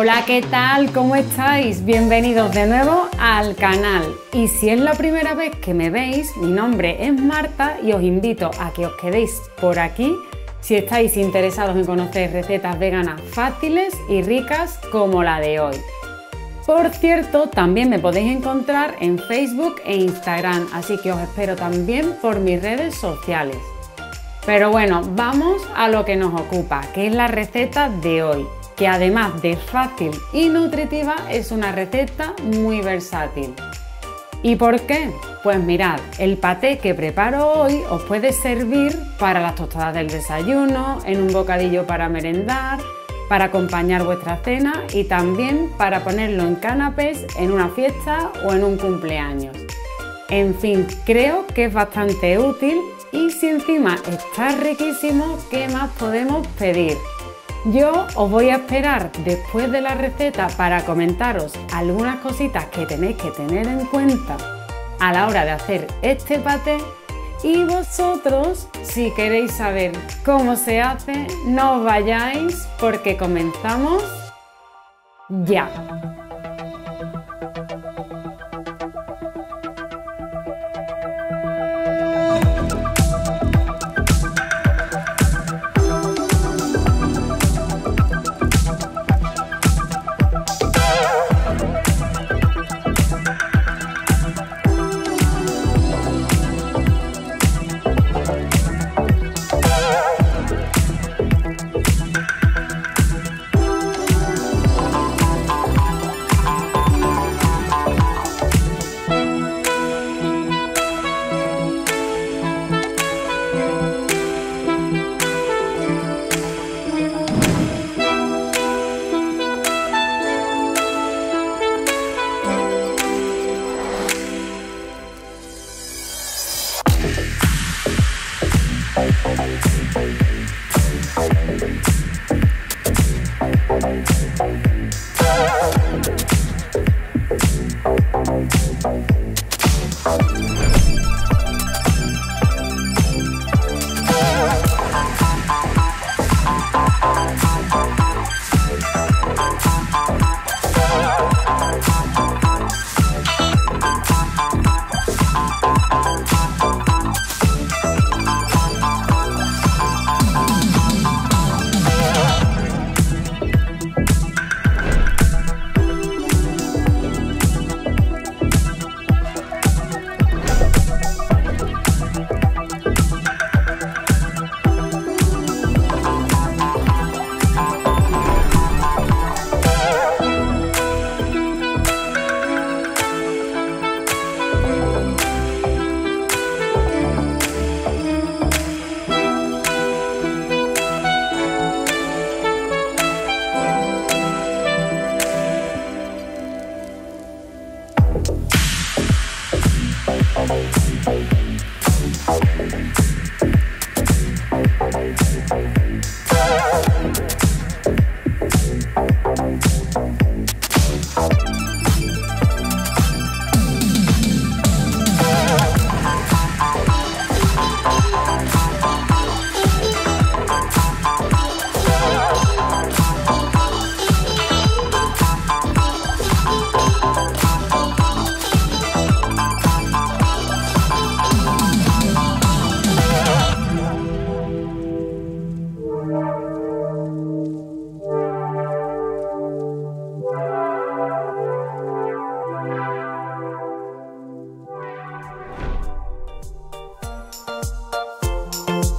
Hola, ¿qué tal? ¿Cómo estáis? Bienvenidos de nuevo al canal. Y si es la primera vez que me veis, mi nombre es Marta y os invito a que os quedéis por aquí si estáis interesados en conocer recetas veganas fáciles y ricas como la de hoy. Por cierto, también me podéis encontrar en Facebook e Instagram, así que os espero también por mis redes sociales. Pero bueno, vamos a lo que nos ocupa, que es la receta de hoy, que además de fácil y nutritiva, es una receta muy versátil. ¿Y por qué? Pues mirad, el paté que preparo hoy os puede servir para las tostadas del desayuno, en un bocadillo para merendar, para acompañar vuestra cena y también para ponerlo en canapés, en una fiesta o en un cumpleaños. En fin, creo que es bastante útil y si encima está riquísimo, ¿qué más podemos pedir? Yo os voy a esperar después de la receta para comentaros algunas cositas que tenéis que tener en cuenta a la hora de hacer este paté. Y vosotros, si queréis saber cómo se hace, no os vayáis porque comenzamos ya.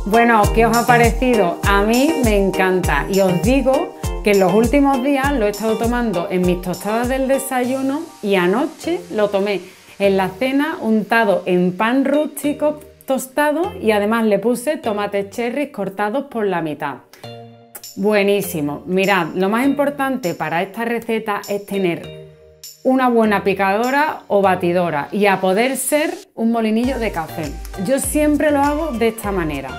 Bueno, ¿qué os ha parecido? A mí me encanta y os digo que en los últimos días lo he estado tomando en mis tostadas del desayuno y anoche lo tomé en la cena untado en pan rústico tostado y además le puse tomates cherry cortados por la mitad. Buenísimo. Mirad, lo más importante para esta receta es tener una buena picadora o batidora y a poder ser un molinillo de café. Yo siempre lo hago de esta manera.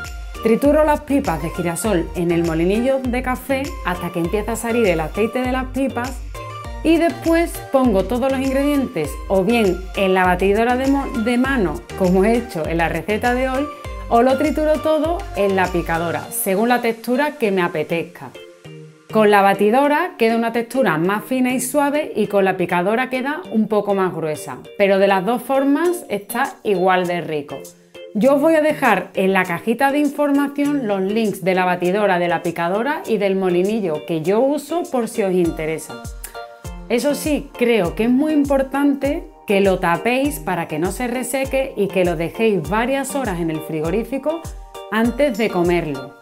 Trituro las pipas de girasol en el molinillo de café hasta que empieza a salir el aceite de las pipas y después pongo todos los ingredientes o bien en la batidora de mano, como he hecho en la receta de hoy, o lo trituro todo en la picadora, según la textura que me apetezca. Con la batidora queda una textura más fina y suave y con la picadora queda un poco más gruesa, pero de las dos formas está igual de rico. Yo os voy a dejar en la cajita de información los links de la batidora, de la picadora y del molinillo que yo uso por si os interesa. Eso sí, creo que es muy importante que lo tapéis para que no se reseque y que lo dejéis varias horas en el frigorífico antes de comerlo.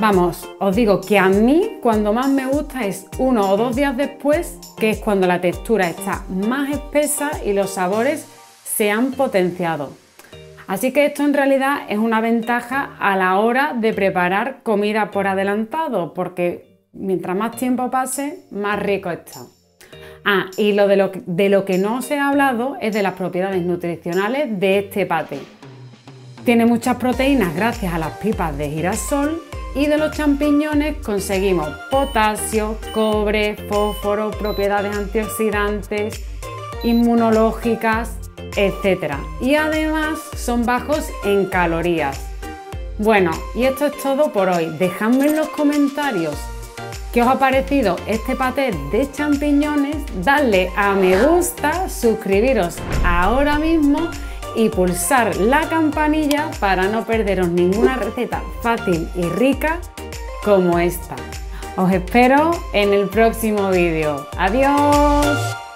Vamos, os digo que a mí cuando más me gusta es 1 o 2 días después, que es cuando la textura está más espesa y los sabores se han potenciado. Así que esto en realidad es una ventaja a la hora de preparar comida por adelantado, porque mientras más tiempo pase, más rico está. Ah, y de lo que no os he hablado es de las propiedades nutricionales de este paté. Tiene muchas proteínas gracias a las pipas de girasol y de los champiñones conseguimos potasio, cobre, fósforo, propiedades antioxidantes, inmunológicas, etcétera, y además son bajos en calorías. Bueno, y esto es todo por hoy. Dejadme en los comentarios qué os ha parecido este paté de champiñones, dadle a me gusta, suscribiros ahora mismo y pulsar la campanilla para no perderos ninguna receta fácil y rica como esta. Os espero en el próximo vídeo. ¡Adiós!